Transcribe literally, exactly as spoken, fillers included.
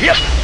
Yep!